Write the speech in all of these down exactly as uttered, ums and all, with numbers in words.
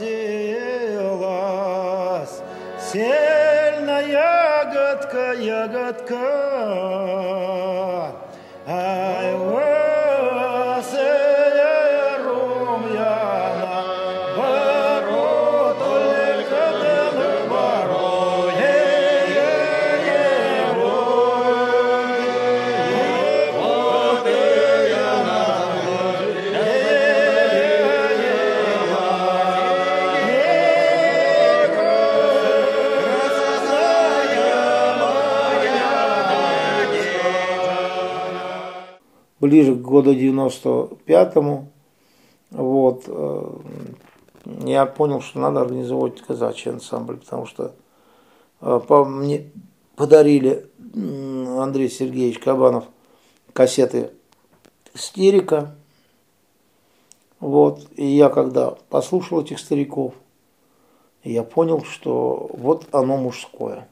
родилась, сельная ягодка, ягодка. Ай, ближе к году девяносто пятому, вот, я понял, что надо организовать казачий ансамбль, потому что по мне подарили Андрей Сергеевич Кабанов кассеты «Стерика». Вот, и я когда послушал этих стариков, я понял, что вот оно мужское.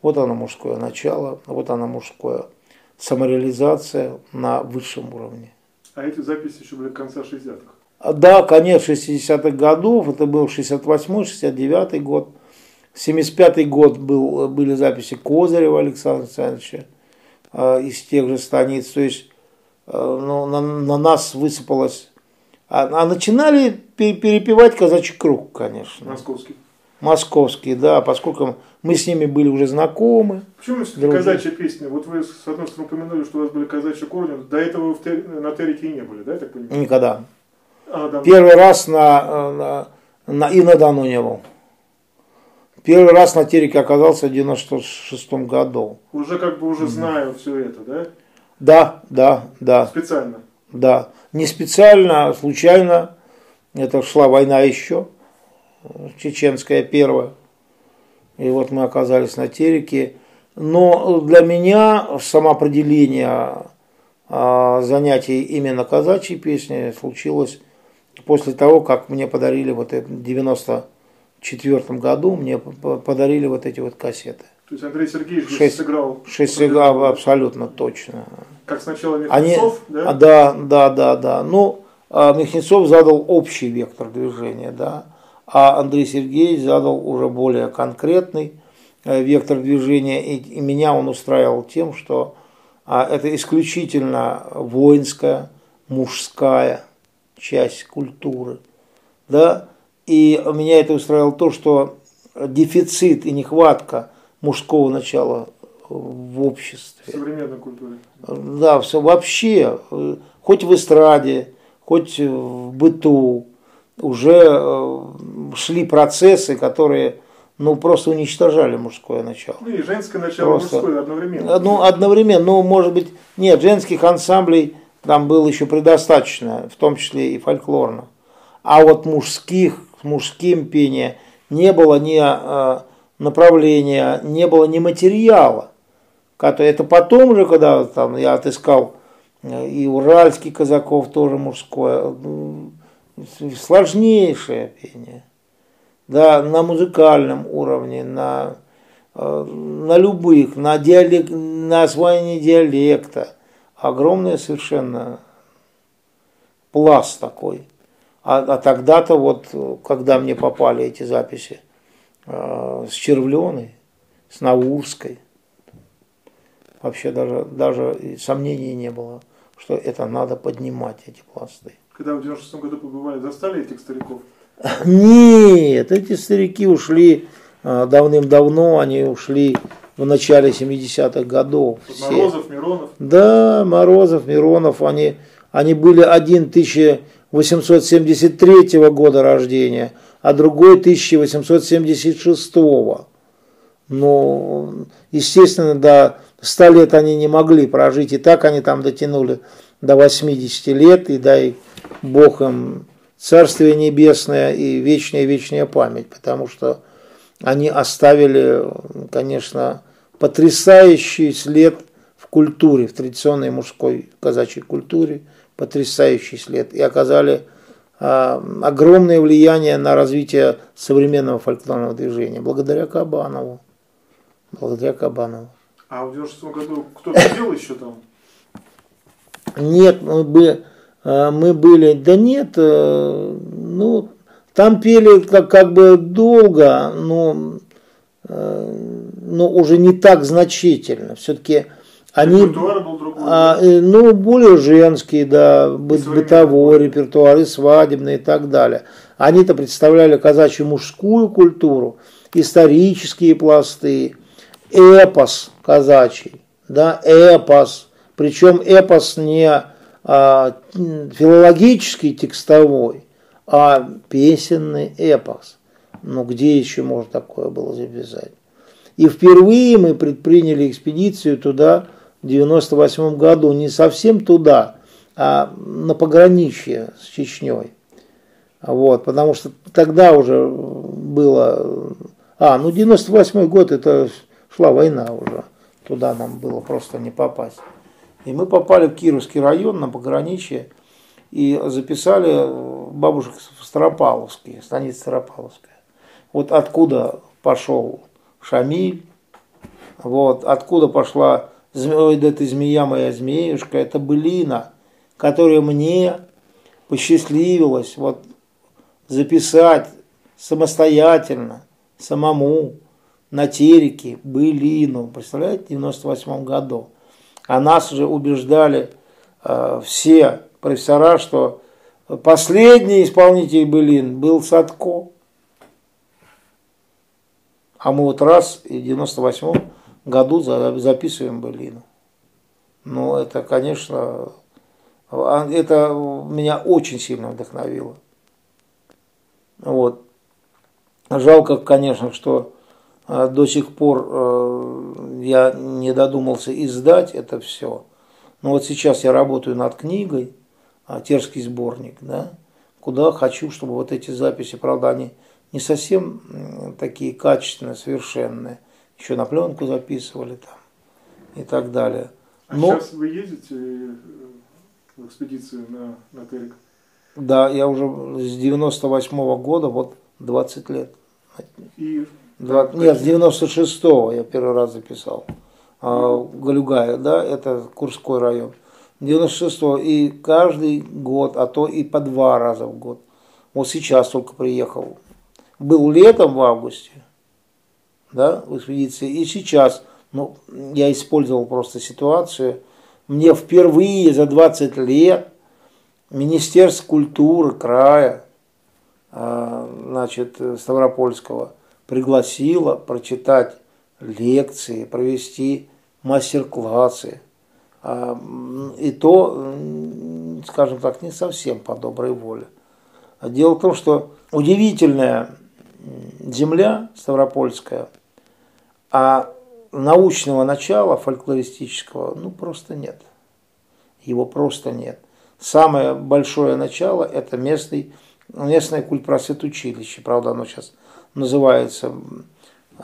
Вот оно мужское начало, вот оно мужское. Самореализация на высшем уровне. А эти записи еще были конца шестидесятых? Да, конец шестидесятых годов. Это был шестьдесят восьмой шестьдесят девятый год. семьдесят пятый год был, были записи Козырева Александра Александровича э, из тех же станиц. То есть э, ну, на, на нас высыпалось... А, а начинали перепевать казачий круг, конечно. Московский. Московские, да, поскольку мы с ними были уже знакомы. Почему это казачья песня? Вот вы, с одной стороны, упомянули, что у вас были казачьи корни. До этого вы на Терике и не были, да, я так понимаю? Никогда. А, да. Первый раз на, на, на, и на Дону не был. Первый раз на Терике оказался в девяносто шестом году. Уже как бы уже знаю mm. все это, да? Да, да, да. Специально? Да. Не специально, а случайно. Это шла война еще. Чеченская первая. И вот мы оказались на Терике. Но для меня самоопределение занятий именно казачьей песни случилось после того, как мне подарили вот это, в девяносто четвёртом году мне подарили вот эти вот кассеты. То есть Андрей Сергеевич шесть, сыграл? Шесть сыграл, абсолютно точно. Как сначала Мехнецов, они, да? Да, да, да, да. Ну, Мехнецов задал общий вектор движения, да. А Андрей Сергеевич задал уже более конкретный вектор движения. И меня он устраивал тем, что это исключительно воинская, мужская часть культуры. Да? И меня это устраивало то, что дефицит и нехватка мужского начала в обществе. В современной культуре. Да, все вообще, хоть в эстраде, хоть в быту. Уже шли процессы, которые ну, просто уничтожали мужское начало. Ну и женское начало, просто... мужское одновременно. Ну, одновременно. Ну, может быть, нет, женских ансамблей там было еще предостаточно, в том числе и фольклорно. А вот мужских, мужским пения не было ни направления, не было ни материала. Это потом же, когда там, я отыскал и уральских казаков тоже мужское, сложнейшее пение, да, на музыкальном уровне, на, на любых, на, диалект, на освоении диалекта. Огромный совершенно пласт такой. А, а тогда-то вот, когда мне попали эти записи э, с Червленой, с Наурской, вообще даже, даже сомнений не было, что это надо поднимать, эти пласты. Когда в девяносто шестом году побывали, застали этих стариков? Нет, эти старики ушли давным-давно, они ушли в начале семидесятых годов. Морозов, Миронов? Да, Морозов, Миронов, они, они были один тысяча восемьсот семьдесят третьего года рождения, а другой тысяча восемьсот семьдесят шестого. Но, естественно, до ста лет они не могли прожить, и так они там дотянули до восьмидесяти лет, и дай Бог им царствие небесное и вечная-вечная память, потому что они оставили, конечно, потрясающий след в культуре, в традиционной мужской казачьей культуре, потрясающий след, и оказали а, огромное влияние на развитие современного фольклорного движения, благодаря Кабанову. Благодаря Кабанову. А в девяносто шестом году кто-то пел еще там? Нет, мы были, мы были, да нет, ну, Там пели как, как бы долго, но, но уже не так значительно. Все-таки они... Репертуар был другой. А, ну, более женский, да, быт, бытовой репертуар, и свадебный, и так далее. Они-то представляли казачью мужскую культуру, исторические пласты, эпос казачий, да, эпос. Причем эпос не а, филологический, текстовой, а песенный эпос. Ну, где еще можно такое было записать? И впервые мы предприняли экспедицию туда в девяносто восьмом году. Не совсем туда, а на пограничье с Чечней. Вот, потому что тогда уже было... А, ну, девяносто восьмой год, это шла война уже. Туда нам было просто не попасть. И мы попали в Кировский район на пограничье и записали бабушек Старопаловские, станица Старопаловская. Вот откуда пошел Шамиль, вот, откуда пошла эта змея моя змеюшка, это былина, которая мне посчастливилось вот, записать самостоятельно, самому, на Тереке, былину, представляете, в девяносто восьмом году. А нас уже убеждали э, все профессора, что последний исполнитель былин был Садко. А мы вот раз и в девяносто восьмом году записываем былину. Ну, это, конечно, это меня очень сильно вдохновило. Вот. Жалко, конечно, что до сих пор я не додумался издать это все. Но вот сейчас я работаю над книгой «Терский сборник», да, куда хочу, чтобы вот эти записи, правда, они не совсем такие качественные, совершенные. Еще на пленку записывали там и так далее. Но... А сейчас вы ездите в экспедицию на, на Терек? Да, я уже с девяносто восьмого года, вот двадцать лет. И... двадцать Нет, с девяносто шестого я первый раз записал. А, Галюгая, да, это Курской район. девяносто шестого и каждый год, а то и по два раза в год. Вот сейчас только приехал. Был летом в августе, да, в экспедиции, и сейчас. Ну, я использовал просто ситуацию. Мне впервые за двадцать лет Министерство культуры края, значит, Ставропольского, пригласила прочитать лекции, провести мастер-классы. И то, скажем так, не совсем по доброй воле. Дело в том, что удивительная земля Ставропольская, а научного начала фольклористического, ну, просто нет. Его просто нет. Самое большое начало – это местный, местное культпросветучилище. Правда, оно сейчас... называется,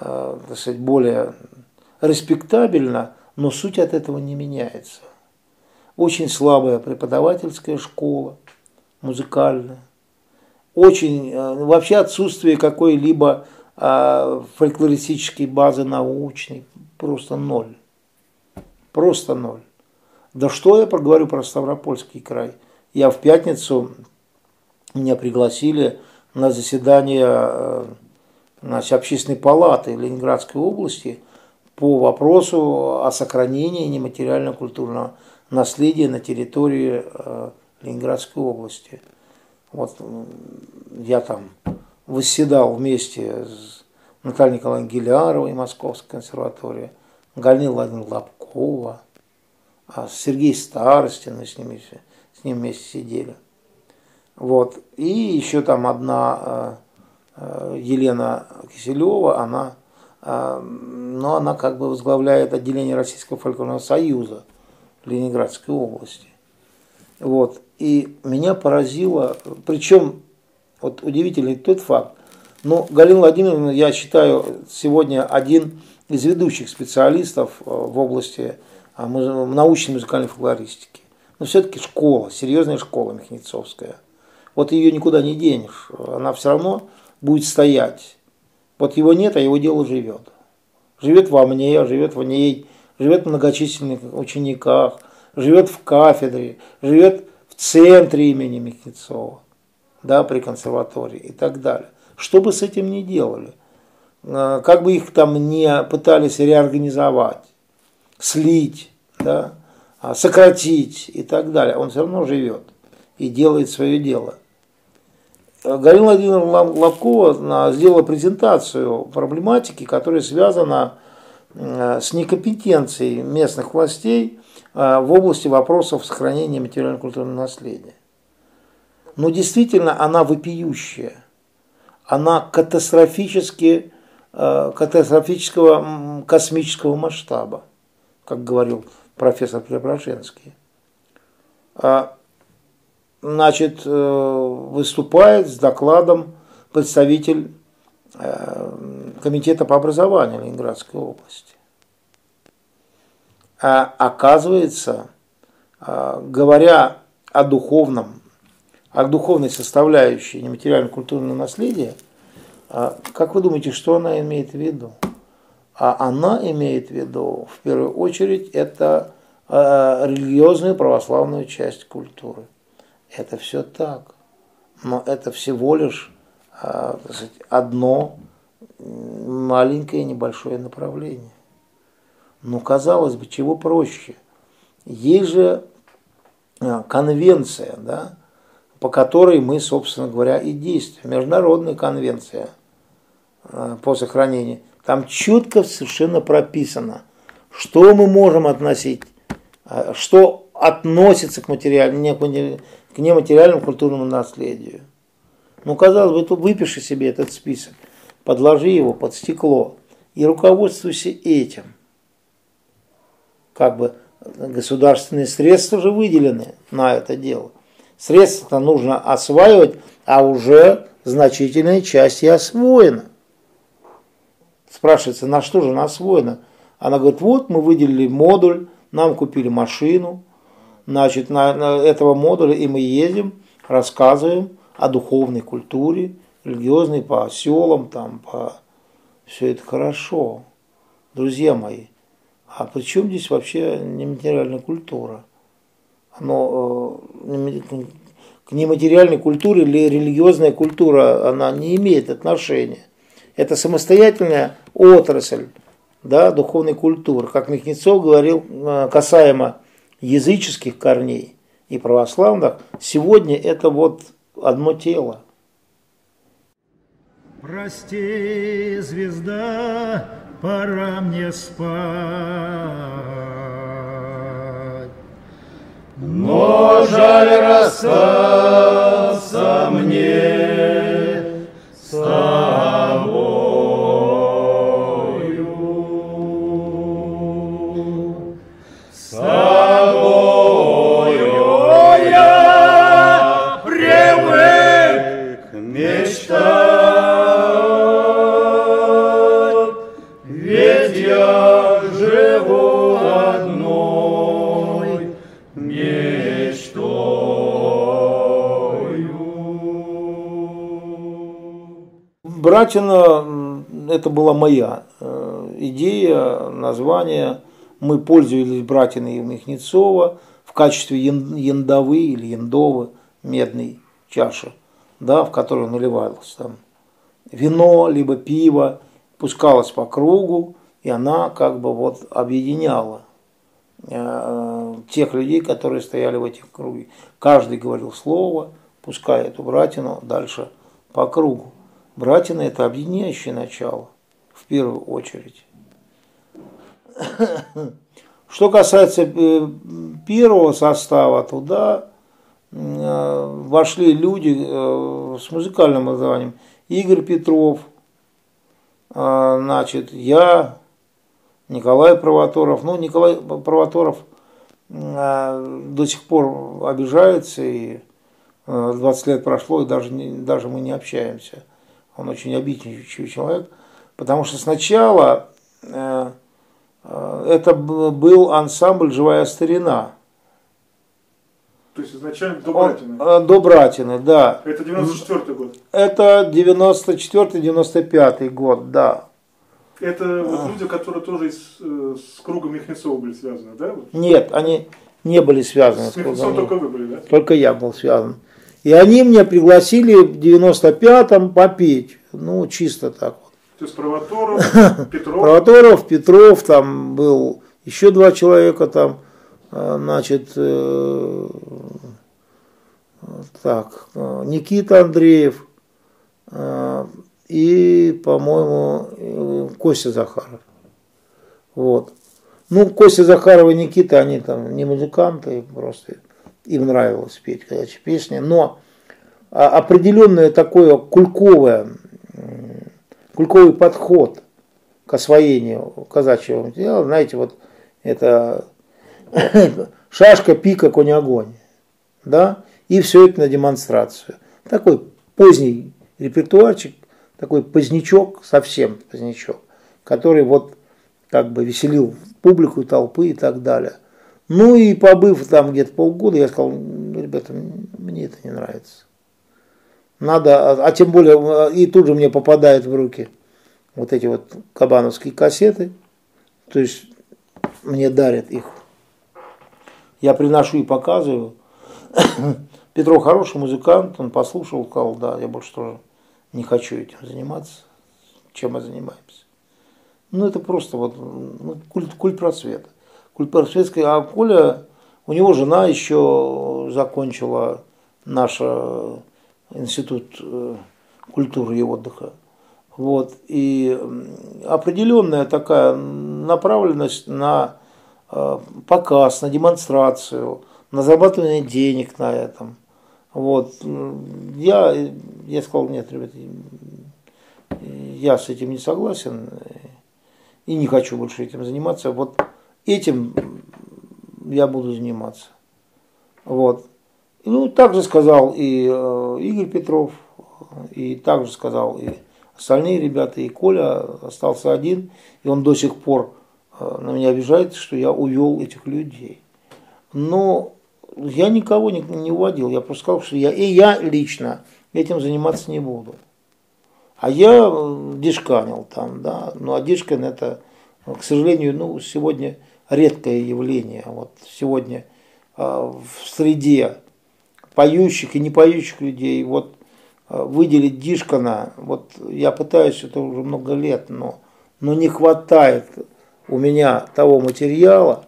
э, так сказать, более респектабельно, но суть от этого не меняется. Очень слабая преподавательская школа, музыкальная. Очень, э, вообще отсутствие какой-либо э, фольклористической базы научной, просто ноль. Просто ноль. Да что я проговорю про Ставропольский край? Я в пятницу, меня пригласили на заседание э, значит, общественной палаты Ленинградской области по вопросу о сохранении нематериального культурного наследия на территории э, Ленинградской области. Вот я там восседал вместе с Натальей Николаевной Гиляровой, Московской консерватории, Галиной Владимировной Лобкова, а Сергей Старостин, с ним, с ним вместе сидели. Вот. И еще там одна... Э, Елена Киселева, она, ну, она как бы возглавляет отделение Российского фольклорного союза Ленинградской области. Вот. И меня поразило, причем вот удивительный тот факт, но Галина Владимировна, я считаю, сегодня один из ведущих специалистов в области научной музыкальной фольклористики. Но все-таки школа, серьезная школа мехнецовская. Вот ее никуда не денешь, она все равно... будет стоять. Вот его нет, а его дело живет. Живет во мне, живет в ней, живет в многочисленных учениках, живет в кафедре, живет в центре имени Мехнецова. да, при консерватории и так далее. Что бы с этим ни делали, как бы их там не пытались реорганизовать, слить, да, сократить и так далее, он все равно живет и делает свое дело. Галина Владимировна Лобкова сделала презентацию проблематики, которая связана с некомпетенцией местных властей в области вопросов сохранения материально-культурного наследия. Но действительно она вопиющая, она катастрофически, катастрофического космического масштаба, как говорил профессор Преображенский. Значит, выступает с докладом представитель Комитета по образованию Ленинградской области. А оказывается, говоря о духовном, о духовной составляющей нематериально-культурного наследия, как вы думаете, что она имеет в виду? А она имеет в виду, в первую очередь, это религиозную православную часть культуры. Это все так, но это всего лишь одно маленькое небольшое направление. Но, казалось бы, чего проще? Есть же конвенция, да, по которой мы, собственно говоря, и действуем. Международная конвенция по сохранению. Там четко совершенно прописано, что мы можем относить, что относится к материальному, к нематериальному культурному наследию. Ну, казалось бы, выпиши себе этот список, подложи его под стекло и руководствуйся этим. Как бы государственные средства же выделены на это дело. Средства-то нужно осваивать, а уже значительная часть и освоена. Спрашивается, на что же она освоена? Она говорит, вот мы выделили модуль, нам купили машину, значит, на, на этого модуля и мы ездим, рассказываем о духовной культуре, религиозной, по селам, там, по... Все это хорошо, друзья мои. А при чем здесь вообще нематериальная культура? Но к нематериальной культуре или религиозная культура, она не имеет отношения. Это самостоятельная отрасль, да, духовной культуры. Как Мехнецов говорил касаемо языческих корней и православных, сегодня это вот одно тело. Прости, звезда, пора мне спать, но жаль расстаться мне с тобою, с тобою я привык мечтать. Братина, это была моя идея, название. Мы пользовались Братиной и Мехнецова в качестве яндовы или яндовы, медной чаши, да, в которую наливалось там вино, либо пиво, пускалось по кругу, и она как бы вот объединяла тех людей, которые стояли в этих кругах. Каждый говорил слово, пуская эту Братину дальше по кругу. Братина – это объединяющее начало, в первую очередь. Что касается первого состава, туда вошли люди с музыкальным названием. Игорь Петров, значит, я, Николай Правоторов. Ну, Николай Правоторов до сих пор обижается, и двадцать лет прошло, и даже, даже мы не общаемся. Он очень обидчивый человек, потому что сначала э, э, это был ансамбль «Живая старина». То есть изначально до Братины? Он, э, до Братины, да. Это девяносто четвёртый год? Это девяносто четвёртый — девяносто пятый год, да. Это вот люди, которые тоже с, с кругом Мехнецова были связаны, да? Нет, они не были связаны с, с кругом. С Мехнецовым только вы были, да? Только я был связан. И они меня пригласили в девяносто пятом попеть. Ну, чисто так вот. То есть Правоторов, Петров? Правоторов, Петров, там был еще два человека там, значит, э, так, Никита Андреев э, и, по-моему, Костя Захаров. Вот. Ну, Костя Захарова и Никита, они там не музыканты, просто им нравилось петь казачьи песни, но определенное такое кульковое, кульковый подход к освоению казачьего материала, знаете, вот это шашка, пика, конь, огонь, да, и все это на демонстрацию. Такой поздний репертуарчик, такой позднячок, совсем позднячок, который вот как бы веселил публику, толпы и так далее. Ну и побыв там где-то полгода, я сказал, ребята, мне это не нравится. Надо, а, а тем более, и тут же мне попадают в руки вот эти вот кабановские кассеты, то есть мне дарят их. Я приношу и показываю. Петров хороший музыкант, он послушал, сказал, да, я больше тоже не хочу этим заниматься, чем мы занимаемся. Ну это просто вот ну, культ, культ просвета. Культ просвета, а Коля, у него жена еще закончила наш институт культуры и отдыха. Вот. И определенная такая направленность на показ, на демонстрацию, на зарабатывание денег на этом. Вот. Я, я сказал, нет, ребята, я с этим не согласен и не хочу больше этим заниматься. Вот этим я буду заниматься. Вот. Ну, так же сказал и Игорь Петров, и так же сказал и остальные ребята, и Коля остался один, и он до сих пор на меня обижается, что я увел этих людей. Но я никого не, не уводил, я просто сказал, что я, и я лично этим заниматься не буду. А я дишканил там, да, ну а дишкан это, к сожалению, ну сегодня редкое явление, вот сегодня в среде поющих и не поющих людей, вот выделить дишкана, вот я пытаюсь это уже много лет, но, но не хватает у меня того материала,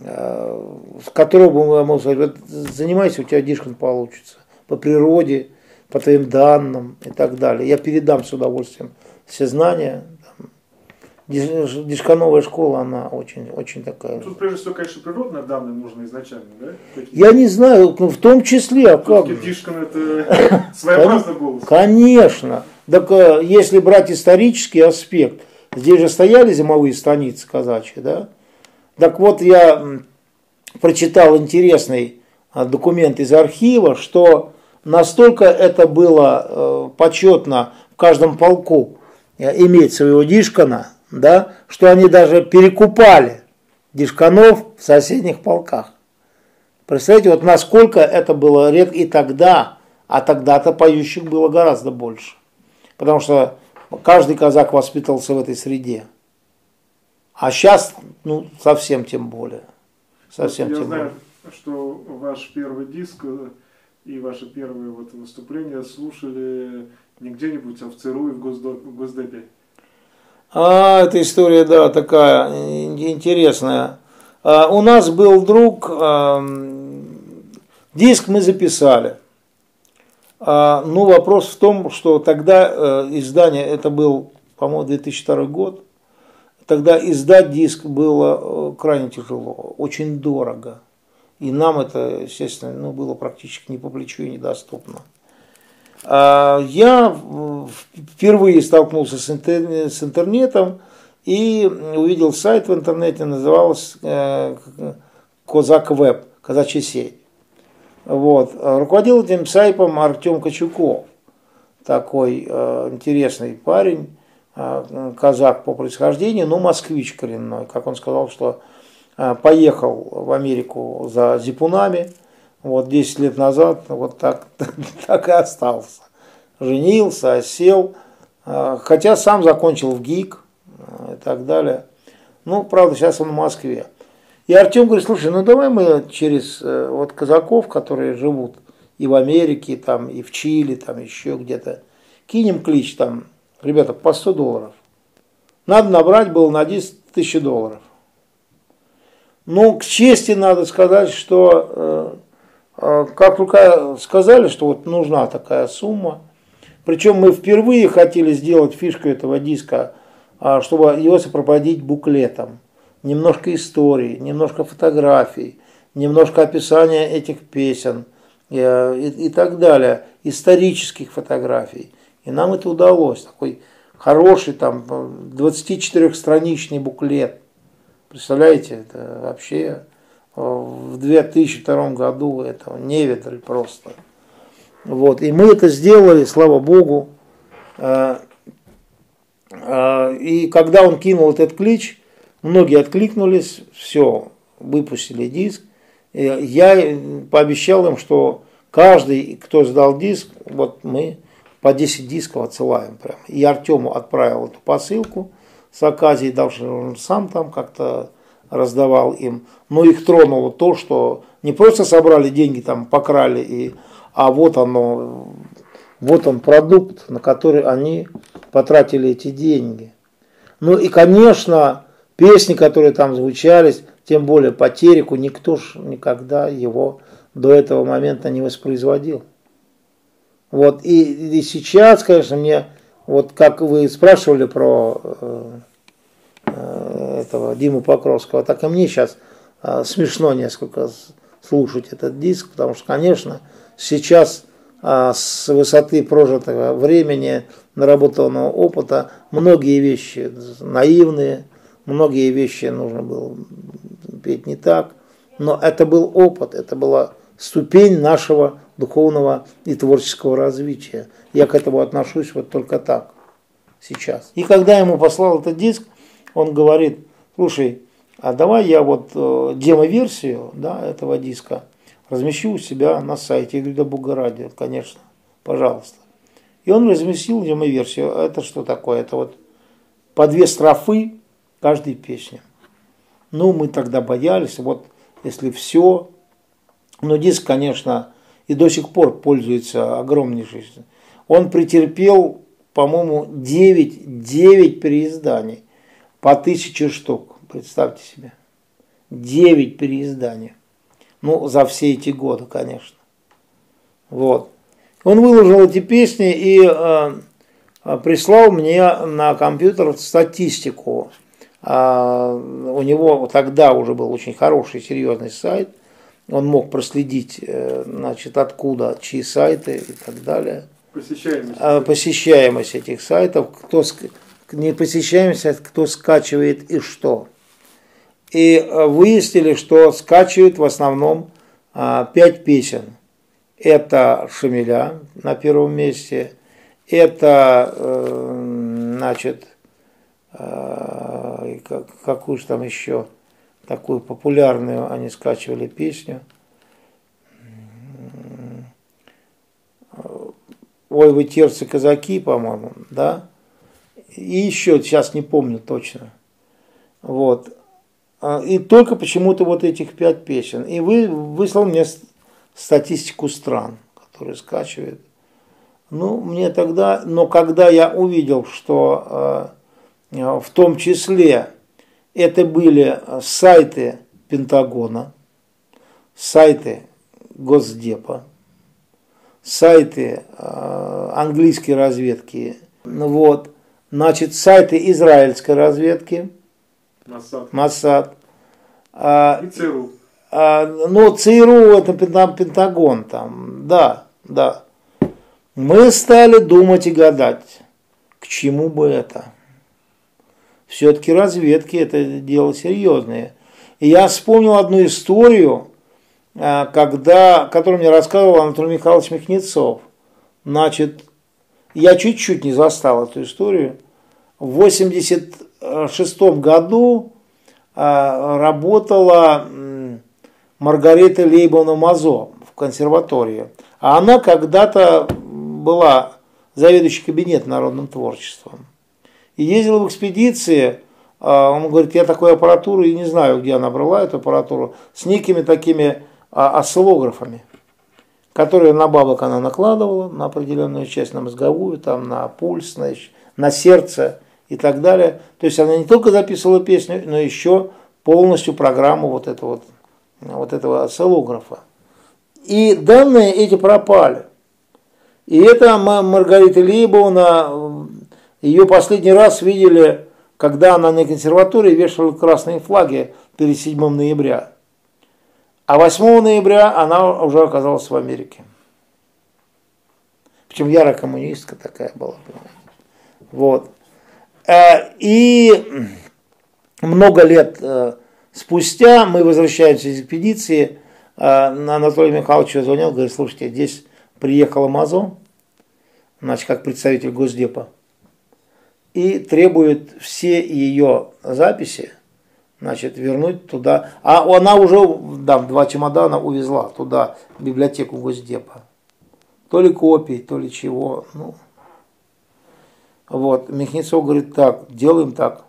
э, с которого я могу сказать, занимайся, у тебя дишкан получится, по природе, по твоим данным и так далее. Я передам с удовольствием все знания. Дишкановая школа, она очень, очень такая. Тут, прежде всего, конечно, природные данные нужно изначально, да? Я не знаю, в том числе, а как... Дишкан это своеобразный голос. Конечно. Так если брать исторический аспект, здесь же стояли зимовые станицы казачьи, да? Так вот, я прочитал интересный документ из архива, что настолько это было почетно в каждом полку иметь своего дишкана, да, что они даже перекупали дишканов в соседних полках. Представляете, вот насколько это было редко и тогда, а тогда-то поющих было гораздо больше. Потому что каждый казак воспитывался в этой среде. А сейчас, ну, совсем тем более. Совсем Я тем знаю, более. Что ваш первый диск и ваши первые вот выступления слушали не где-нибудь, а в ЦРУ и в Госдепе. А, эта история, да, такая интересная. А, у нас был друг, а, диск мы записали. А, ну, вопрос в том, что тогда а, издание, это был, по-моему, две тысячи второй год, тогда издать диск было крайне тяжело, очень дорого. И нам это, естественно, ну, было практически не по плечу и недоступно. Я впервые столкнулся с интернетом и увидел сайт в интернете, назывался «Козак-веб», «Казачья сеть». Вот. Руководил этим сайтом Артём Кочуков, такой интересный парень, казак по происхождению, но москвич коренной, как он сказал, что поехал в Америку за зипунами. Вот десять лет назад вот так, так и остался. Женился, осел. Хотя сам закончил в ГИК и так далее. Ну, правда, сейчас он в Москве. И Артем говорит, слушай, ну давай мы через вот казаков, которые живут и в Америке, там, и в Чили, там еще где-то. Кинем клич там, ребята, по сто долларов. Надо набрать было на десять тысяч долларов. Ну, к чести надо сказать, что э, как только сказали, что вот нужна такая сумма, причем мы впервые хотели сделать фишку этого диска, чтобы его сопроводить буклетом. Немножко истории, немножко фотографий, немножко описания этих песен и, и, и так далее, исторических фотографий. И нам это удалось. Такой хороший там двадцатичетырехстраничный буклет. Представляете, это вообще в две тысячи втором году этого невидаль просто. Вот. И мы это сделали, слава богу. И когда он кинул этот клич, многие откликнулись, все, выпустили диск. Я пообещал им, что каждый, кто сдал диск, вот мы по десять дисков отсылаем прям. И Артему отправил эту посылку с оказией, даже он сам там как-то раздавал им. Но их тронуло то, что не просто собрали деньги, там покрали, и, а вот оно, вот он продукт, на который они потратили эти деньги. Ну и, конечно, песни, которые там звучались, тем более по Тереку, никто ж никогда его до этого момента не воспроизводил. Вот, и, и сейчас, конечно, мне, вот как вы спрашивали про э, э, этого Диму Покровского, так и мне сейчас э, смешно несколько слушать этот диск, потому что, конечно, сейчас э, с высоты прожитого времени, наработанного опыта, многие вещи наивные, многие вещи нужно было петь не так. Но это был опыт, это была ступень нашего духовного и творческого развития. Я к этому отношусь вот только так сейчас. И когда ему послал этот диск, он говорит, слушай, а давай я вот э, демо-версию, да, этого диска размещу у себя на сайте. Я говорю, да бога ради, конечно, пожалуйста. И он разместил демо-версию. Это что такое? Это вот по две строфы каждой песни. Ну, мы тогда боялись, вот если все. Но диск, конечно, и до сих пор пользуется огромнейшей. Он претерпел, по-моему, девять, девять переизданий по тысяче штук. Представьте себе. девять переизданий. Ну, за все эти годы, конечно. Вот. Он выложил эти песни и э, прислал мне на компьютер статистику. Э, у него тогда уже был очень хороший, серьезный сайт. Он мог проследить, значит, откуда, чьи сайты и так далее. Посещаемость. Посещаемость этих сайтов. Кто ск... Не посещаемость, а кто скачивает и что. И выяснили, что скачивают в основном пять песен. Это «Шамиля» на первом месте. Это, значит, какую же там еще... Такую популярную они скачивали песню. Ой, вы терцы казаки, по-моему, да? И еще, сейчас не помню точно. Вот. И только почему-то вот этих пять песен. И вы, выслал мне статистику стран, которые скачивают. Ну, мне тогда... Но когда я увидел, что э, в том числе... Это были сайты Пентагона, сайты Госдепа, сайты э, английской разведки, вот, значит, сайты израильской разведки, Моссад, Моссад. А, и ЦРУ. А, ну, ЦРУ это Пентагон там, да, да. Мы стали думать и гадать, к чему бы это. Все-таки разведки – это дело серьезное. И я вспомнил одну историю, когда, которую мне рассказывал Анатолий Михайлович Мехнецов. Значит, я чуть-чуть не застал эту историю. В восемьдесят шестом году работала Маргарита Лейбовна Мазо в консерватории. А она когда-то была заведующей кабинетом народным творчеством. И ездил в экспедиции, он говорит, я такую аппаратуру, и не знаю, где она брала эту аппаратуру, с некими такими осциллографами, которые на бабок она накладывала, на определенную часть, на мозговую, там, на пульс, на, на сердце и так далее. То есть она не только записывала песню, но еще полностью программу вот этого, вот этого осциллографа. И данные эти пропали. И это Маргарита Лейбовна, ее последний раз видели, когда она на консерватории вешала красные флаги перед седьмым ноября. А восьмого ноября она уже оказалась в Америке. Причем ярая коммунистка такая была, понимаете. Вот. И много лет спустя мы возвращаемся из экспедиции. Анатолий Михайлович звонил, говорит: слушайте, здесь приехала Мазо, значит, как представитель Госдепа, и требует все ее записи, значит, вернуть туда. А она уже, да, два чемодана увезла туда, в библиотеку Госдепа. То ли копий, то ли чего. Ну. Вот. Мехнецов говорит: так, делаем так.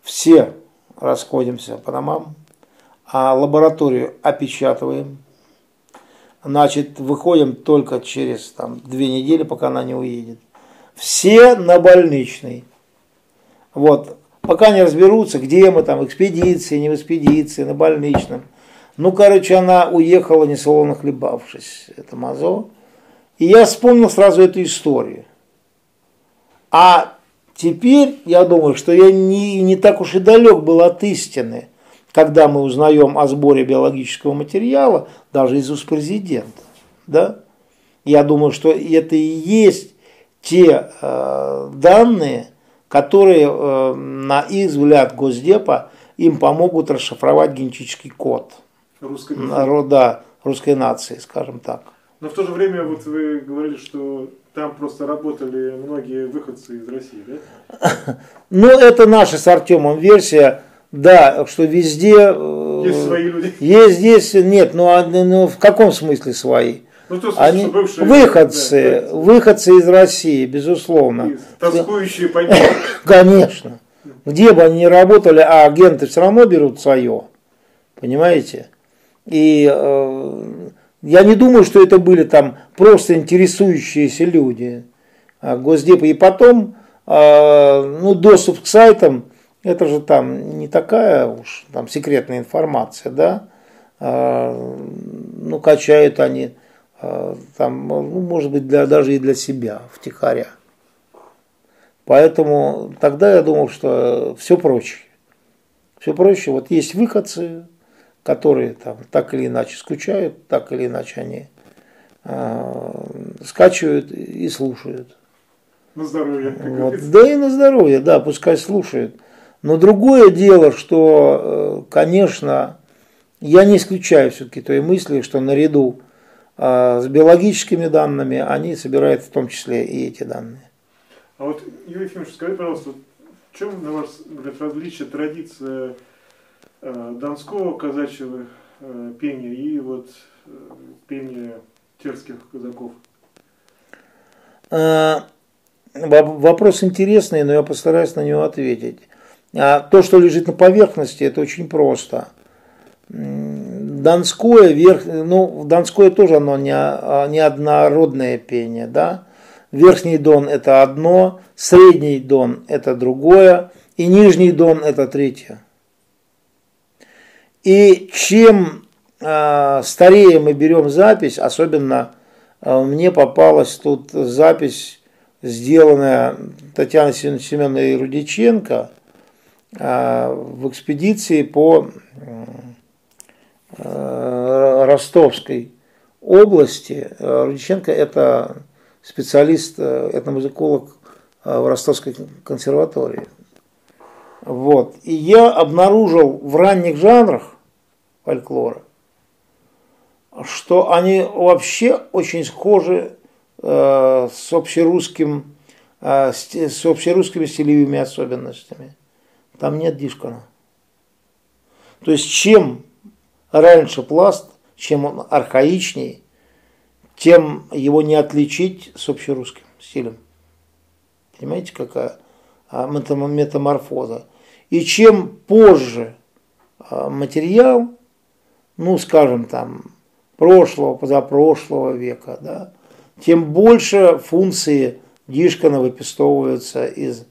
Все расходимся по домам, а лабораторию опечатываем. Значит, выходим только через там, две недели, пока она не уедет. Все на больничный. Вот. Пока не разберутся, где мы там, в экспедиции, не в экспедиции, на больничном. Ну, короче, она уехала, не солоно хлебавшись, это Мазо. И я вспомнил сразу эту историю. А теперь я думаю, что я не, не так уж и далек был от истины, когда мы узнаем о сборе биологического материала, даже из уст президента. Да? Я думаю, что это и есть те э, данные, которые, э, на их взгляд Госдепа, им помогут расшифровать генетический код русской народа, русской нации, скажем так. Но в то же время вот вы говорили, что там просто работали многие выходцы из России, да? Ну, это наша с Артемом версия. Да, что везде... Есть свои люди. Есть здесь... Нет, ну, а, ну в каком смысле свои? Ну, в том смысле, они, что бывшие... Выходцы, да, да. выходцы из России, безусловно. Тоскующие по ним. Конечно. Где бы они ни работали, а агенты все равно берут свое. Понимаете? И э, я не думаю, что это были там просто интересующиеся люди Госдепа. И потом, э, ну, доступ к сайтам... Это же там не такая уж там секретная информация, да? Ну, качают они там, ну, может быть, для, даже и для себя, втихаря. Поэтому тогда я думал, что все проще. Все проще. Вот есть выходцы, которые там так или иначе скучают, так или иначе они э, скачивают и слушают. На здоровье. Вот. Да и на здоровье, да, пускай слушают. Но другое дело, что, конечно, я не исключаю все-таки той мысли, что наряду с биологическими данными они собирают в том числе и эти данные. А вот, Юрий Ефимович, скажи, пожалуйста, в чем, на ваш взгляд, различие традиции донского казачьего пения и вот пения терских казаков? Вопрос интересный, но я постараюсь на него ответить. А то, что лежит на поверхности, это очень просто. Донское, верх... ну, Донское тоже оно не, не однородное пение. Да? Верхний Дон – это одно, Средний Дон – это другое, и Нижний Дон – это третье. И чем э, старее мы берем запись, особенно э, мне попалась тут запись, сделанная Татьяной Семеновной Рудиченко, в экспедиции по Ростовской области. Рудиченко – это специалист, этномузыколог в Ростовской консерватории. Вот. И я обнаружил в ранних жанрах фольклора, что они вообще очень схожи с общерусским, с общерусскими стилевыми особенностями. Там нет дишкана. То есть, чем раньше пласт, чем он архаичнее, тем его не отличить с общерусским стилем. Понимаете, какая метаморфоза. И чем позже материал, ну, скажем, там, прошлого, позапрошлого века, да, тем больше функции Дишкина выпестовываются из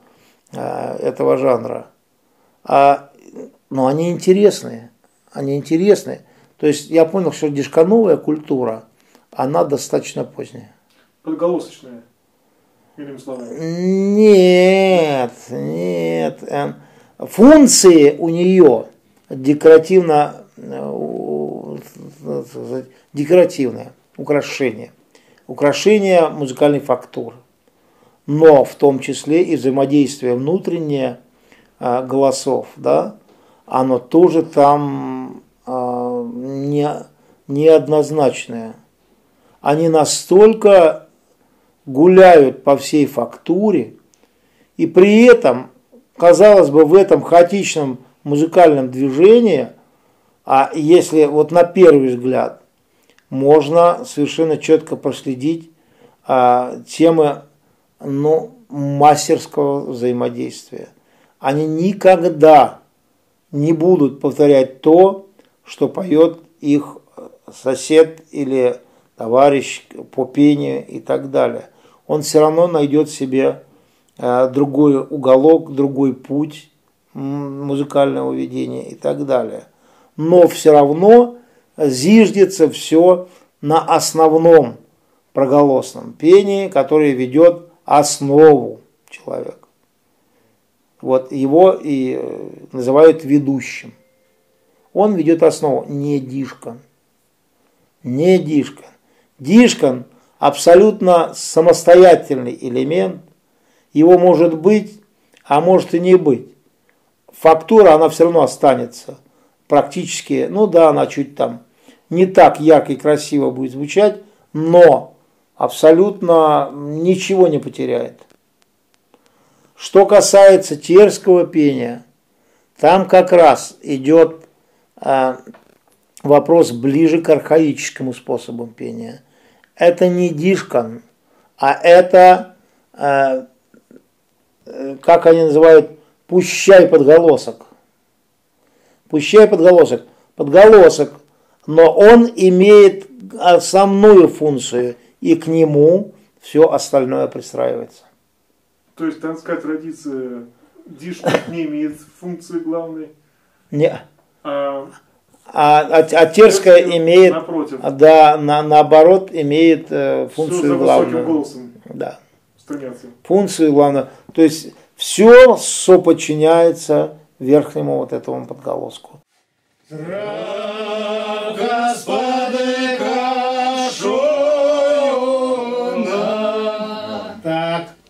э, этого жанра. А, но они интересные, они интересные. То есть я понял, что дишкановая культура, она достаточно поздняя. Подголосочная, иными словами. Нет, нет. Функции у нее декоративно, декоративные, украшения. Украшения музыкальной фактуры. Но в том числе и взаимодействие внутреннее голосов, да, оно тоже там не, неоднозначное. Они настолько гуляют по всей фактуре, и при этом, казалось бы, в этом хаотичном музыкальном движении, а если вот на первый взгляд, можно совершенно четко проследить а, темы, ну, мастерского взаимодействия. Они никогда не будут повторять то, что поет их сосед или товарищ по пению и так далее. Он все равно найдет себе другой уголок, другой путь музыкального ведения и так далее. Но все равно зиждется все на основном проголосном пении, которое ведет основу человека. Вот его и называют ведущим. Он ведет основу, не Дишкан. Не Дишкан. Дишкан абсолютно самостоятельный элемент. Его может быть, а может и не быть. Фактура, она все равно останется. Практически, ну да, она чуть там не так ярко и красиво будет звучать, но абсолютно ничего не потеряет. Что касается терского пения, там как раз идет э, вопрос ближе к архаическому способу пения. Это не дишкан, а это, э, как они называют, пущай подголосок. Пущай подголосок. Подголосок, но он имеет основную функцию, и к нему все остальное пристраивается. То есть, так сказать, традиция дишка не имеет функции главной? Не. А, а, а, а терская имеет, напротив. Да, на, наоборот, имеет э, функцию главную. Все за высоким голосом да. Стремятся. Функцию главную. То есть, все соподчиняется верхнему вот этому подголоску.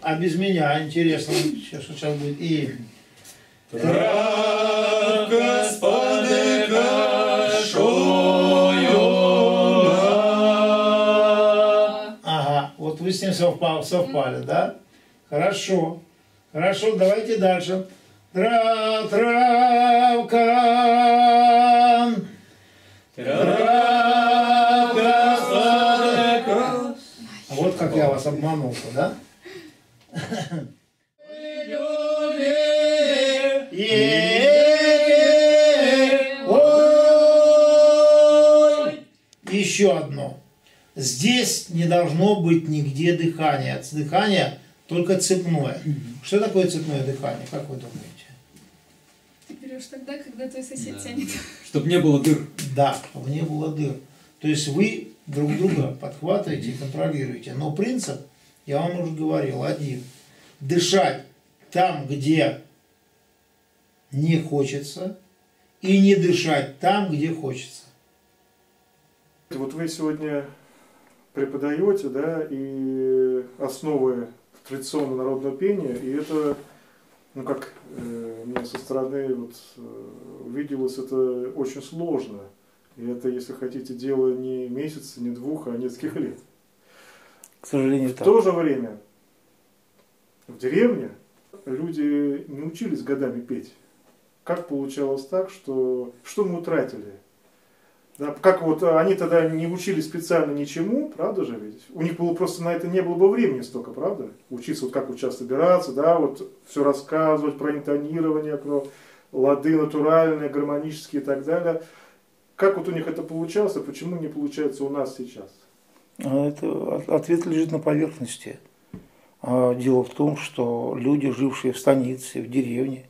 А без меня интересно, сейчас, сейчас будет и... Прав Господи кашуна. Ага, вот вы с ним совпали, совпали, да? Хорошо, хорошо, давайте дальше. Тра травкан. Тра травкан. А вот как я вас обманул-то, да? Еще одно. Здесь не должно быть нигде дыхания. Дыхание только цепное. Что такое цепное дыхание? Как вы думаете? Ты берешь тогда, когда твой сосед да. тянет. Чтобы не было дыр. Да, чтобы не было дыр. То есть вы друг друга подхватываете и контролируете. Но принцип... Я вам уже говорил, один. Дышать там, где не хочется, и не дышать там, где хочется. Вот вы сегодня преподаете, да, и основы традиционного народного пения, и это, ну как э, мне со стороны вот, увиделось, это очень сложно. И это, если хотите, дело не месяца, не двух, а нескольких лет. К сожалению, в так. то же время в деревне люди не учились годами петь. Как получалось так, что, что мы утратили? Да, как вот они тогда не учились специально ничему, правда же ведь? У них было просто на это не было бы времени столько, правда? Учиться, вот как учиться собираться, да, вот все рассказывать про интонирование, про лады натуральные, гармонические и так далее. Как вот у них это получалось, а почему не получается у нас сейчас? Это, ответ лежит на поверхности. Дело в том, что люди, жившие в станице, в деревне,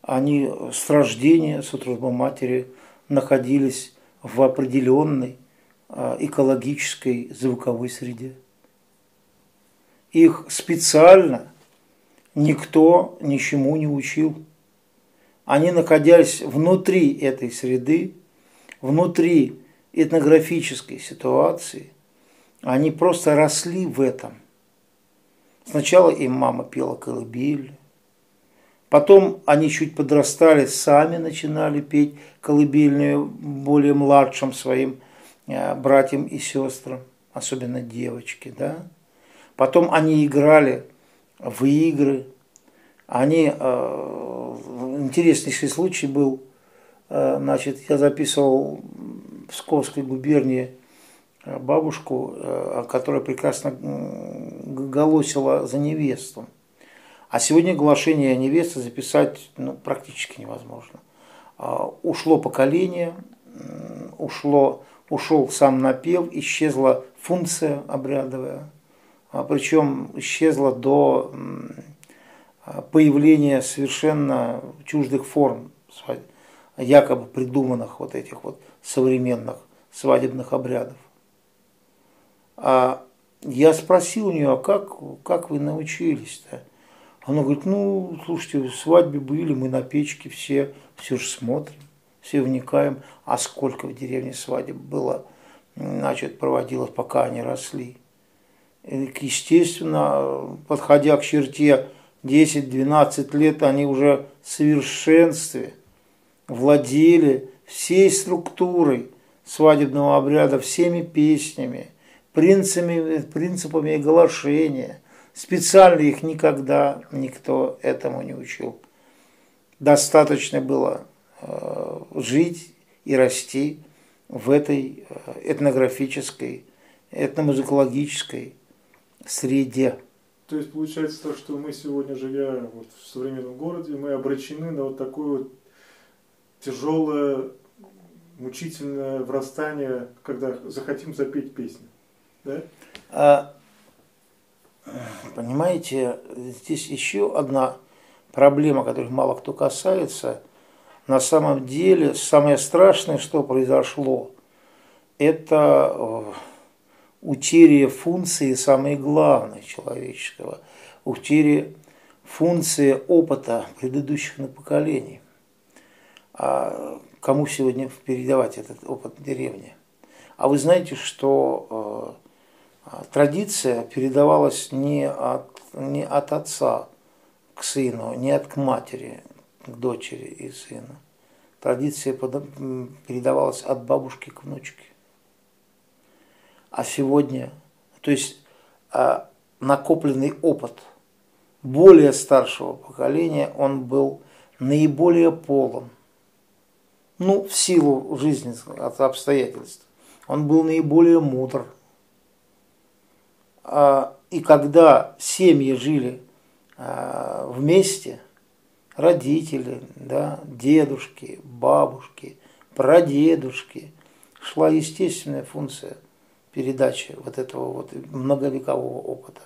они с рождения, с утробы матери, находились в определенной экологической звуковой среде. Их специально никто ничему не учил. Они, находясь внутри этой среды, внутри этнографической ситуации, они просто росли в этом. Сначала им мама пела колыбель, потом они чуть подрастали, сами начинали петь колыбельную более младшим своим братьям и сестрам, особенно девочки, да? Потом они играли в игры, они, интереснейший случай был, значит, я записывал в Псковской губернии бабушку, которая прекрасно голосила за невесту. А сегодня глашение невесты записать ну, практически невозможно. Ушло поколение, ушло, ушел сам напев, исчезла функция обрядовая. Причем исчезла до появления совершенно чуждых форм, якобы придуманных вот этих вот современных свадебных обрядов. А я спросил у нее, а как, как вы научились-то? Она говорит, ну, слушайте, в свадьбе были, мы на печке все, все же смотрим, все вникаем. А сколько в деревне свадеб было, значит, проводилось, пока они росли. И, естественно, подходя к черте десять-двенадцать лет, они уже в совершенстве владели всей структурой свадебного обряда, всеми песнями, принципами, принципами оглашения. Специально их никогда никто этому не учил. Достаточно было э, жить и расти в этой этнографической, этномузыкологической среде. То есть получается то, что мы сегодня, живя вот в современном городе, мы обречены на вот такое вот тяжелое, мучительное врастание, когда захотим запеть песню. Да? А, понимаете, здесь еще одна проблема, которой мало кто касается. На самом деле, самое страшное, что произошло, это утеря функции, самое главное, человеческого, утеря функции опыта предыдущих поколений. А кому сегодня передавать этот опыт в деревне? А вы знаете, что традиция передавалась не от, не от отца к сыну, не от к матери, к дочери и сыну. Традиция передавалась от бабушки к внучке. А сегодня, то есть накопленный опыт более старшего поколения, он был наиболее полон. Ну, в силу жизненных обстоятельств. Он был наиболее мудр. И когда семьи жили вместе, родители, да, дедушки, бабушки, прадедушки, шла естественная функция передачи вот этого вот многовекового опыта.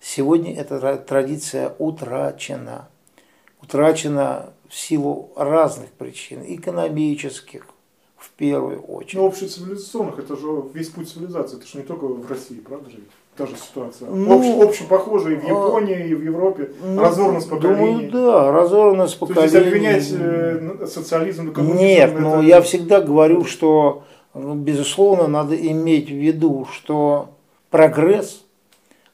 Сегодня эта традиция утрачена. Утрачена в силу разных причин, экономических, в первую очередь. Ну, общецивилизационных, это же весь путь цивилизации, это же не только в России, правда же? Та же ситуация. Ну, общепохожая и в Японии, и в Европе. Ну, разорность поколений. Думаю, да, разорность поколений. То есть обвинять социализм и коммунизм? Нет, это... но я всегда говорю, что, безусловно, надо иметь в виду, что прогресс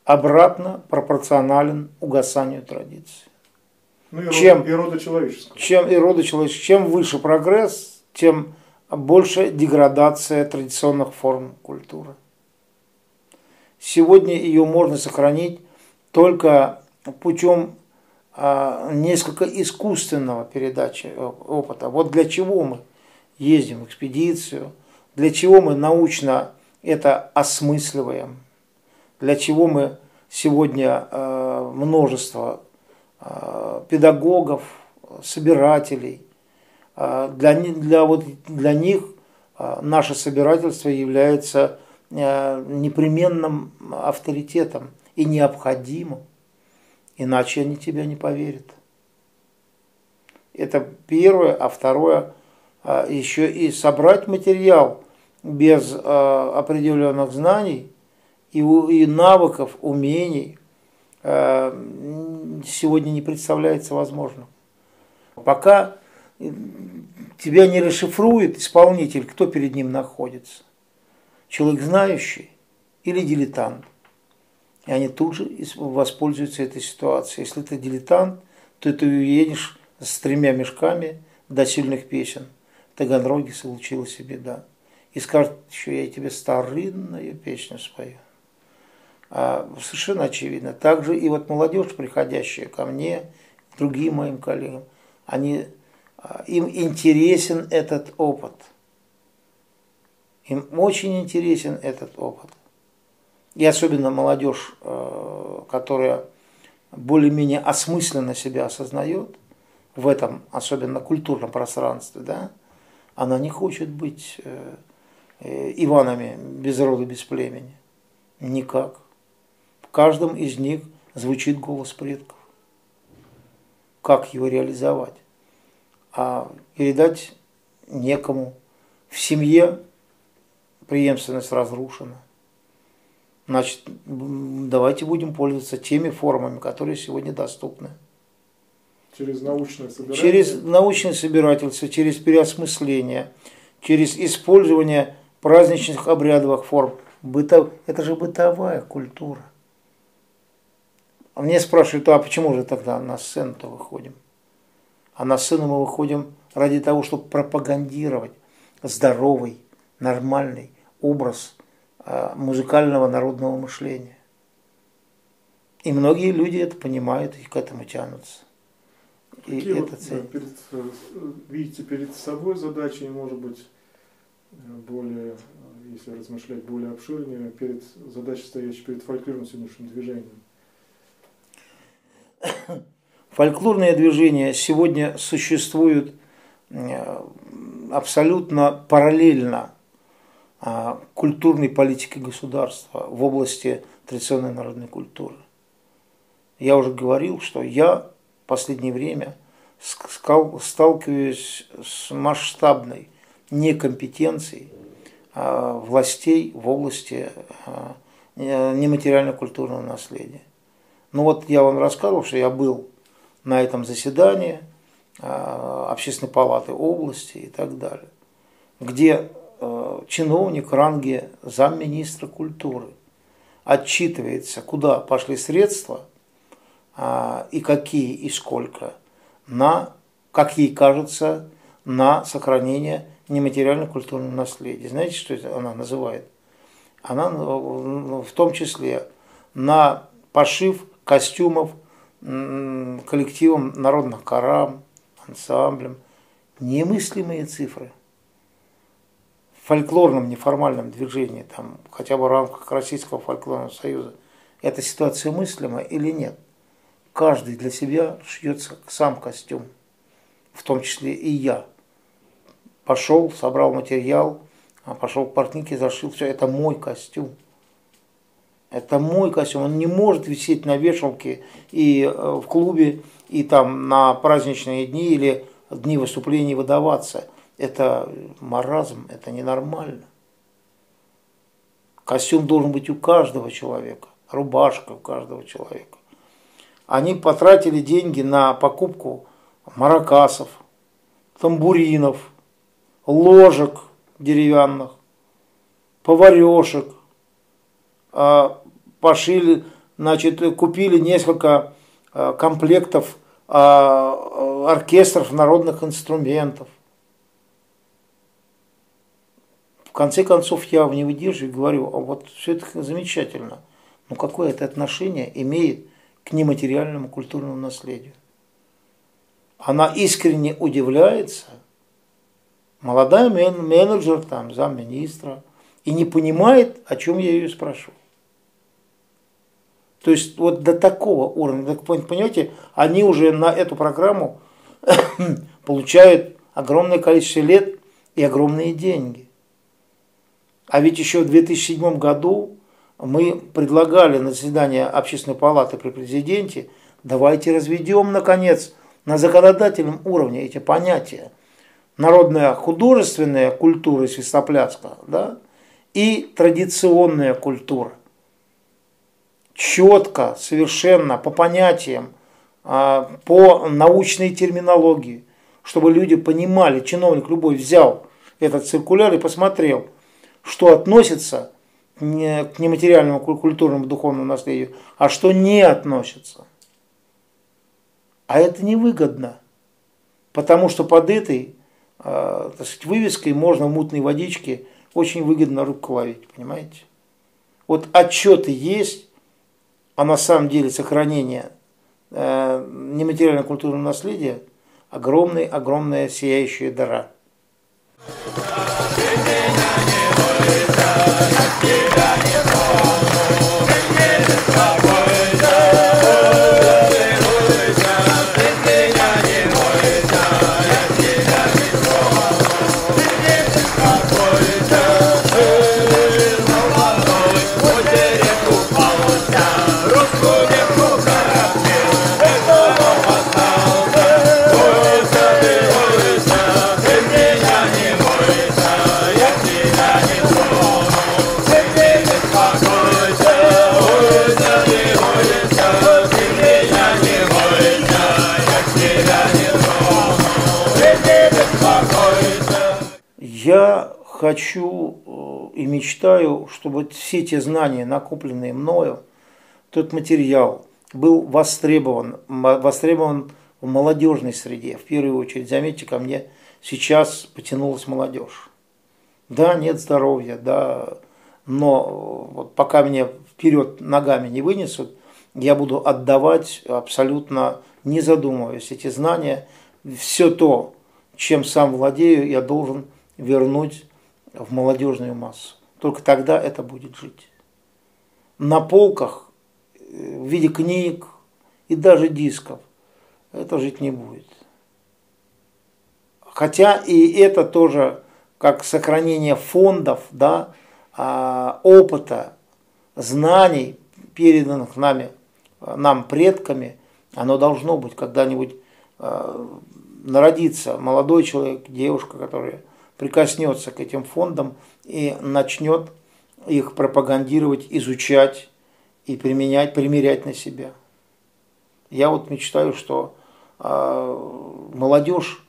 обратно пропорционален угасанию традиций. Ну, и чем, рода, и рода человеческого. Чем, и рода человеческого. Чем выше прогресс, тем больше деградация традиционных форм культуры. Сегодня ее можно сохранить только путем а, несколько искусственного передачи опыта. Вот для чего мы ездим в экспедицию, для чего мы научно это осмысливаем, для чего мы сегодня а, множество педагогов, собирателей, Для, для, вот, для них наше собирательство является непременным авторитетом и необходимым, иначе они тебе не поверят. Это первое. А второе, еще и собрать материал без определенных знаний и навыков, умений сегодня не представляется возможным. Пока тебя не расшифрует исполнитель, кто перед ним находится. Человек знающий или дилетант. И они тут же воспользуются этой ситуацией. Если ты дилетант, то ты уедешь с тремя мешками до сильных песен. В Таганроге случилась и беда. И скажут, что я тебе старинную песню спою. А совершенно очевидно. Также и вот молодежь, приходящая ко мне, к другим моим коллегам, они, им интересен этот опыт. Им очень интересен этот опыт. И особенно молодежь, которая более-менее осмысленно себя осознает, в этом, особенно культурном пространстве, да, она не хочет быть Иванами без рода, без племени. Никак. В каждом из них звучит голос предков. Как его реализовать? А передать некому. В семье преемственность разрушена. Значит, давайте будем пользоваться теми формами, которые сегодня доступны. Через научное собирательство? Через научное собирательство, через переосмысление, через использование праздничных обрядовых форм. Быто... Это же бытовая культура. А мне спрашивают, а почему же тогда на сцену-то выходим? А на сцену мы выходим ради того, чтобы пропагандировать здоровый, нормальный образ музыкального народного мышления. И многие люди это понимают и к этому тянутся. И какие это цель. Вы перед, видите перед собой задачи, и, может быть, более, если размышлять более обширнее, перед задачей, стоящей перед фольклорным сегодняшним движением? Фольклорное движение сегодня существует абсолютно параллельно культурной политике государства в области традиционной народной культуры. Я уже говорил, что я в последнее время сталкиваюсь с масштабной некомпетенцией властей в области нематериально-культурного наследия. Ну вот я вам рассказывал, что я был на этом заседании Общественной палаты области и так далее, где чиновник ранге замминистра культуры отчитывается, куда пошли средства, и какие, и сколько, на, как ей кажется, на сохранение нематериально-культурного наследия. Знаете, что это она называет? Она в том числе на пошив костюмов коллективом народных хорам, ансамблем. Немыслимые цифры. В фольклорном неформальном движении, там, хотя бы в рамках Российского фольклорного союза, эта ситуация мыслима или нет? Каждый для себя шьет сам костюм, в том числе и я. Пошел, собрал материал, пошел в портнике, зашил все. Это мой костюм. Это мой костюм. Он не может висеть на вешалке и в клубе, и там на праздничные дни или дни выступлений выдаваться. Это маразм, это ненормально. Костюм должен быть у каждого человека, рубашка у каждого человека. Они потратили деньги на покупку маракасов, тамбуринов, ложек деревянных, поварешек. Пошили, значит, купили несколько комплектов оркестров народных инструментов. В конце концов, я не выдерживаю и говорю, а вот все это замечательно. Но какое это отношение имеет к нематериальному культурному наследию? Она искренне удивляется, молодая мен менеджер, там, замминистра, и не понимает, о чем я ее спрошу. То есть вот до такого уровня, понимаете, они уже на эту программу получают огромное количество лет и огромные деньги. А ведь еще в две тысячи седьмом году мы предлагали на заседании Общественной палаты при президенте: давайте разведем, наконец, на законодательном уровне эти понятия. Народная художественная культура свистопляска, да, и традиционная культура. Четко, совершенно, по понятиям, по научной терминологии, чтобы люди понимали, чиновник любой взял этот циркуляр и посмотрел, что относится к нематериальному культурному духовному наследию, а что не относится. А это невыгодно, потому что под этой, так сказать, вывеской можно в мутной водичке очень выгодно рыбку ловить, понимаете? Вот отчеты есть, а на самом деле сохранение нематериального культурного наследия — огромная-огромная сияющая дыра. Я хочу и мечтаю, чтобы все те знания, накопленные мною, тот материал был востребован, востребован в молодежной среде. В первую очередь, заметьте, ко мне сейчас потянулась молодежь. Да, нет здоровья, да, но вот пока меня вперед ногами не вынесут, я буду отдавать, абсолютно не задумываясь, эти знания, все то, чем сам владею, я должен вернуть в молодежную массу. Только тогда это будет жить. На полках, в виде книг и даже дисков, это жить не будет. Хотя и это тоже как сохранение фондов, да, опыта, знаний, переданных нами, нам предками, оно должно быть когда-нибудь народиться. Молодой человек, девушка, которая прикоснется к этим фондам и начнет их пропагандировать, изучать и применять, примерять на себя. Я вот мечтаю, что молодежь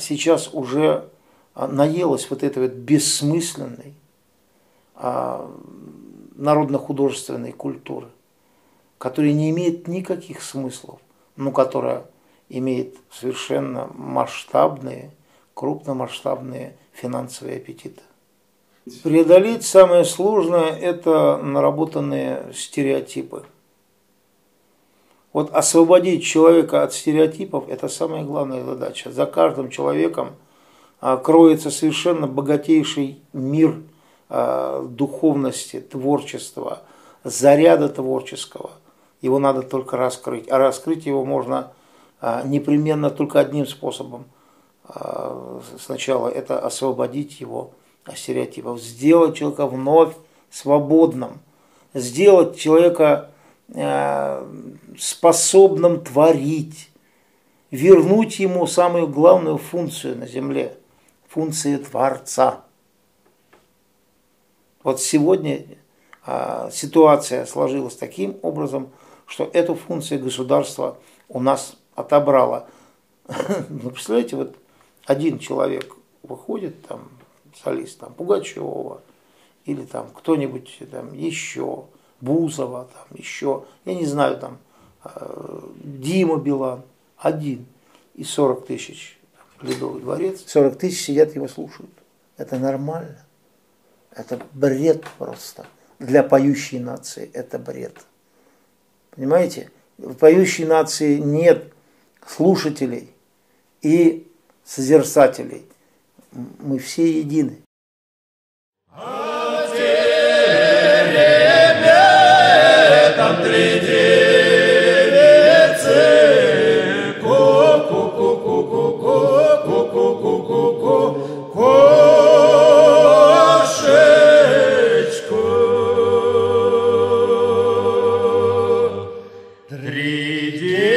сейчас уже наелась вот этой вот бессмысленной народно-художественной культуры, которая не имеет никаких смыслов, но которая имеет совершенно масштабные, крупномасштабные финансовые аппетиты. Преодолеть самое сложное – это наработанные стереотипы. Вот освободить человека от стереотипов – это самая главная задача. За каждым человеком кроется совершенно богатейший мир духовности, творчества, заряда творческого. Его надо только раскрыть. А раскрыть его можно непременно только одним способом. Сначала это освободить его от стереотипов, сделать человека вновь свободным, сделать человека способным творить, вернуть ему самую главную функцию на земле – функцию Творца. Вот сегодня ситуация сложилась таким образом, что эту функцию государство у нас отобрало. Ну, представляете, вот один человек выходит, там, солист, там, Пугачева, или там кто-нибудь там еще, Бузова, там еще, я не знаю, там, Дима Билан, один из сорока тысяч, Ледовый дворец, сорок тысяч сидят его слушают. Это нормально. Это бред просто. Для поющей нации это бред. Понимаете? В поющей нации нет слушателей и созерцателей. Мы все едины. приди.